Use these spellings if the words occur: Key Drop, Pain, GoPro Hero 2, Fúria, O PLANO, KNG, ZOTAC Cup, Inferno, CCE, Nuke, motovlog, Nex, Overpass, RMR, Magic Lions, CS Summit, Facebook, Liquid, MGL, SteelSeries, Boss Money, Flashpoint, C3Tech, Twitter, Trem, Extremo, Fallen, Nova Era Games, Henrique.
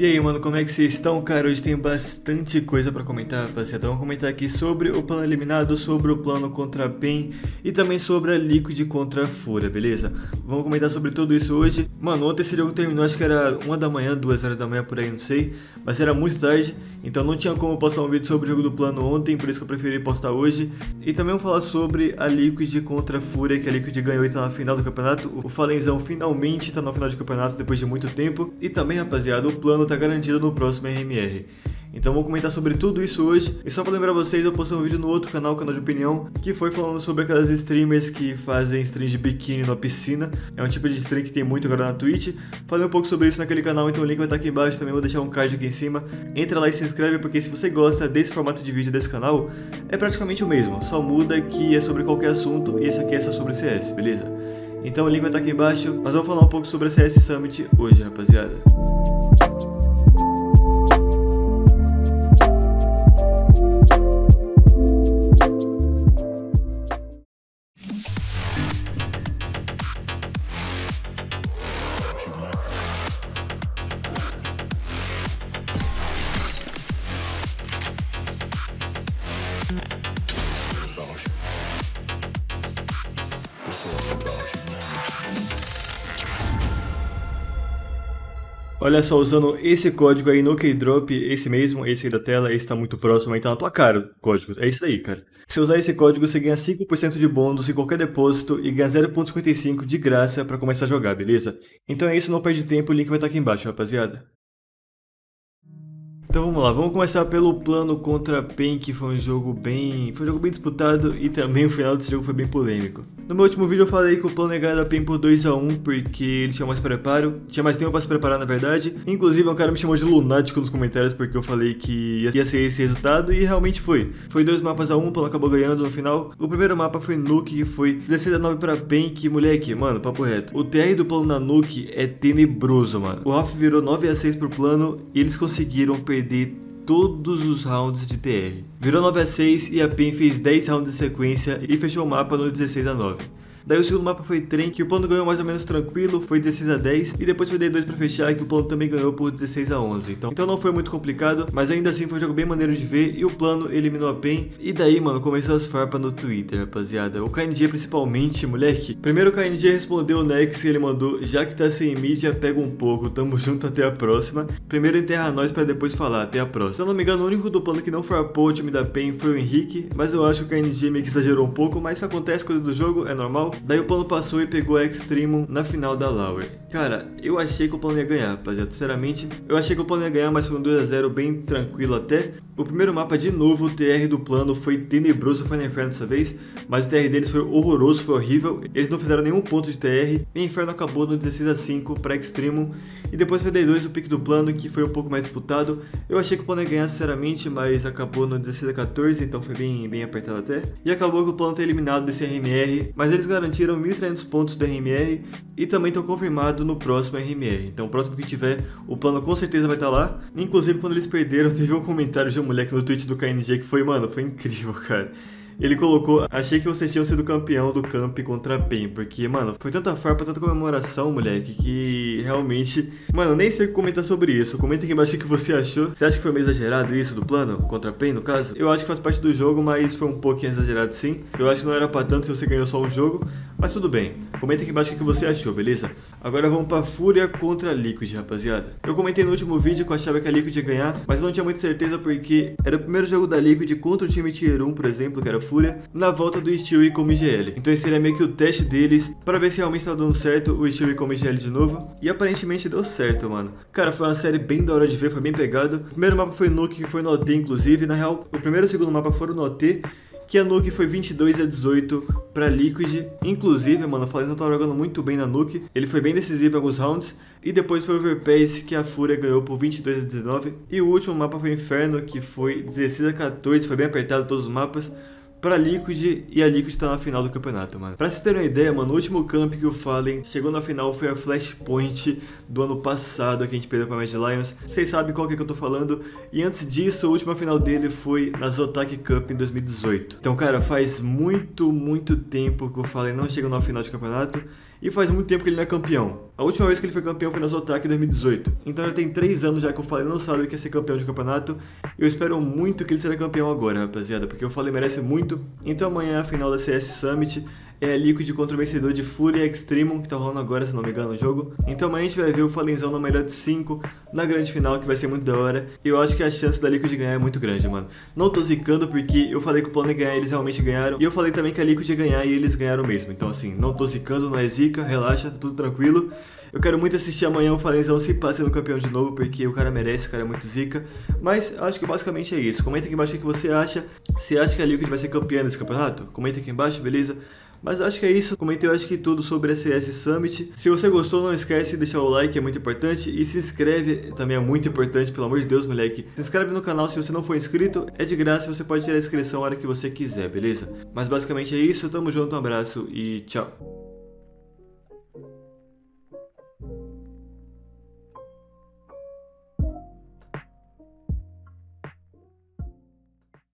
E aí, mano, como é que vocês estão? Cara, hoje tem bastante coisa pra comentar, rapaziada. Vamos comentar aqui sobre o plano eliminado, sobre o plano contra a Pain e também sobre a Liquid contra a Fúria, beleza? Vamos comentar sobre tudo isso hoje. Mano, ontem esse jogo terminou, acho que era 1 da manhã, 2 horas da manhã, por aí, não sei. Mas era muito tarde, então não tinha como postar um vídeo sobre o jogo do plano ontem, por isso que eu preferi postar hoje. E também vamos falar sobre a Liquid contra a Fúria, que a Liquid ganhou e tá na final do campeonato. O Fallenzão finalmente tá na final do campeonato depois de muito tempo. E também, rapaziada, o plano tá garantido no próximo RMR. Então vou comentar sobre tudo isso hoje. E só pra lembrar vocês, eu postei um vídeo no outro canal, o Canal de Opinião, que foi falando sobre aquelas streamers que fazem stream de biquíni na piscina. É um tipo de stream que tem muito agora na Twitch. Falei um pouco sobre isso naquele canal, então o link vai estar aqui embaixo também, vou deixar um card aqui em cima. Entra lá e se inscreve, porque se você gosta desse formato de vídeo desse canal, é praticamente o mesmo. Só muda que é sobre qualquer assunto e esse aqui é só sobre CS, beleza? Então o link vai estar aqui embaixo, mas vamos falar um pouco sobre a CS Summit hoje, rapaziada. Olha só, usando esse código aí no Key Drop, esse mesmo, esse aí da tela, esse tá muito próximo, aí tá na tua cara o código, é isso daí, cara. Se usar esse código, você ganha 5% de bônus em qualquer depósito e ganha 0,55 de graça pra começar a jogar, beleza? Então é isso, não perde tempo, o link vai estar aqui embaixo, rapaziada. Então vamos lá, vamos começar pelo plano contra a Pain, que foi um jogo bem disputado e também o final desse jogo foi bem polêmico. No meu último vídeo eu falei que o plano é ganhar a Pain por 2 a 1, porque eles tinham mais preparo, tinha mais tempo pra se preparar na verdade. Inclusive um cara me chamou de lunático nos comentários porque eu falei que ia ser esse resultado e realmente foi. Foi 2 mapas a 1, o plano acabou ganhando no final. O primeiro mapa foi Nuke, que foi 16 a 9 pra Pain, que moleque, mano, papo reto. O TR do plano na Nuke é tenebroso, mano. O Ralph virou 9 a 6 pro plano e eles conseguiram perder todos os rounds de TR. Virou 9 a 6 e a Pain fez 10 rounds de sequência e fechou o mapa no 16 a 9. Daí o segundo mapa foi Trem, que o plano ganhou mais ou menos tranquilo, foi 16 a 10. E depois foi D2 pra fechar, que o plano também ganhou por 16 a 11. Então não foi muito complicado, mas ainda assim foi um jogo bem maneiro de ver. E o plano eliminou a Pain. E daí, mano, começou as farpas no Twitter, rapaziada. O KNG principalmente, moleque. Primeiro o KNG respondeu o Nex, ele mandou: já que tá sem mídia, pega um pouco, tamo junto, até a próxima. Primeiro enterra nós pra depois falar, até a próxima. Se eu não me engano, o único do plano que não farpou o time da Pain foi o Henrique. Mas eu acho que o KNG meio que exagerou um pouco, mas isso acontece, coisa do jogo, é normal. Daí o plano passou e pegou a Extremo na final da Lower. Cara, eu achei que o plano ia ganhar, rapaziada. Sinceramente, eu achei que o plano ia ganhar, mas foi um 2 a 0 bem tranquilo até. O primeiro mapa, de novo, o TR do plano foi tenebroso, foi na Inferno dessa vez. Mas o TR deles foi horroroso, foi horrível. Eles não fizeram nenhum ponto de TR. E Inferno acabou no 16 a 5 pra Extremo. E depois foi D2, o pique do plano, que foi um pouco mais disputado. Eu achei que o plano ia ganhar, sinceramente, mas acabou no 16 a 14, então foi bem apertado até. E acabou que o plano tá eliminado desse RMR, mas eles garantiram 1.300 pontos do RMR e também estão confirmados no próximo RMR. Então o próximo que tiver, o plano com certeza vai estar lá. Inclusive quando eles perderam, teve um comentário de um moleque no tweet do KNG que foi, mano, foi incrível, cara. Ele colocou: achei que vocês tinham sido campeão do camp contra a Pain, porque, mano, foi tanta farpa, tanta comemoração, moleque, que realmente... Mano, nem sei o que comentar sobre isso. Comenta aqui embaixo o que você achou. Você acha que foi meio exagerado isso do plano contra a Pain, no caso? Eu acho que faz parte do jogo, mas foi um pouquinho exagerado sim. Eu acho que não era pra tanto se você ganhou só um jogo, mas tudo bem. Comenta aqui embaixo o que você achou, beleza? Agora vamos pra Fúria contra a Liquid, rapaziada. Eu comentei no último vídeo que eu achava que a Liquid ia ganhar, mas não tinha muita certeza porque era o primeiro jogo da Liquid contra o time Tier 1, por exemplo, que era Fúria, na volta do SteelSeries com o MGL. Então esse seria meio que o teste deles para ver se realmente tá dando certo o SteelSeries com o MGL de novo. E aparentemente deu certo, mano. Cara, foi uma série bem da hora de ver, foi bem pegado. O primeiro mapa foi Nuke, que foi no OT, inclusive. Na real, o primeiro e o segundo mapa foram no OT, que a Nuke foi 22 a 18 pra Liquid. Inclusive, mano, o Fallen tava jogando muito bem na Nuke. Ele foi bem decisivo em alguns rounds. E depois foi o Overpass, que a Fúria ganhou por 22 a 19. E o último mapa foi Inferno, que foi 16 a 14. Foi bem apertado todos os mapas pra Liquid, e a Liquid tá na final do campeonato, mano. Pra vocês terem uma ideia, mano, o último camp que o Fallen chegou na final foi a Flashpoint do ano passado, que a gente perdeu pra Magic Lions. Vocês sabem qual que é que eu tô falando. E antes disso, a última final dele foi na ZOTAC Cup em 2018. Então, cara, faz muito tempo que o Fallen não chega na final de campeonato. e faz muito tempo que ele não é campeão. A última vez que ele foi campeão foi na ZOTAC em 2018. Então já tem 3 anos já que o Fallen não sabe o que é ser campeão de campeonato. Eu espero muito que ele seja campeão agora, rapaziada, porque o Fallen merece muito. Então amanhã a final da CS Summit é a Liquid contra o vencedor de Fúria e Extremo, que tá rolando agora, se não me engano, no jogo. Então amanhã a gente vai ver o Fallenzão na melhor de 5, na grande final, que vai ser muito da hora. E eu acho que a chance da Liquid ganhar é muito grande, mano. Não tô zicando, porque eu falei que o plano é ganhar, eles realmente ganharam. E eu falei também que a Liquid ia ganhar, e eles ganharam mesmo. Então assim, não tô zicando, não é zica, relaxa, tá tudo tranquilo. Eu quero muito assistir amanhã o Fallenzão se passa no campeão de novo, porque o cara merece, o cara é muito zica. Mas acho que basicamente é isso. Comenta aqui embaixo o que você acha. Você acha que a Liquid vai ser campeã desse campeonato? Comenta aqui embaixo, beleza? Mas acho que é isso, comentei acho que tudo sobre a CS Summit. Se você gostou, não esquece de deixar o like, é muito importante. E se inscreve, também é muito importante, pelo amor de Deus, moleque. Se inscreve no canal se você não for inscrito, é de graça, você pode tirar a inscrição a hora que você quiser, beleza? Mas basicamente é isso, tamo junto, um abraço e tchau.